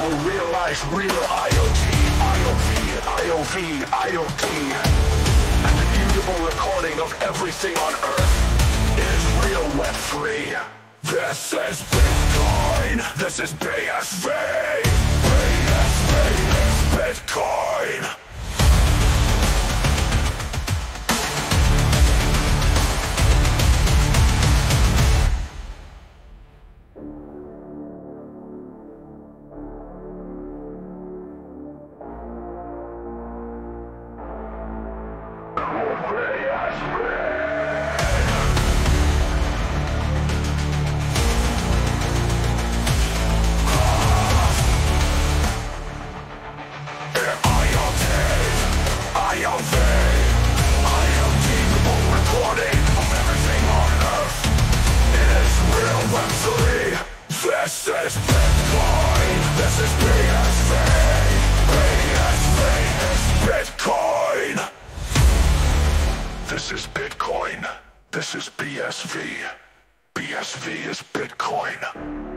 will realize real IoT, IoV, IoV, IoT. And the beautiful recording of everything on Earth is real Web3. This is Bitcoin. This is BSV. BSV is Bitcoin. This is Bitcoin. This is BSV. BSV is Bitcoin.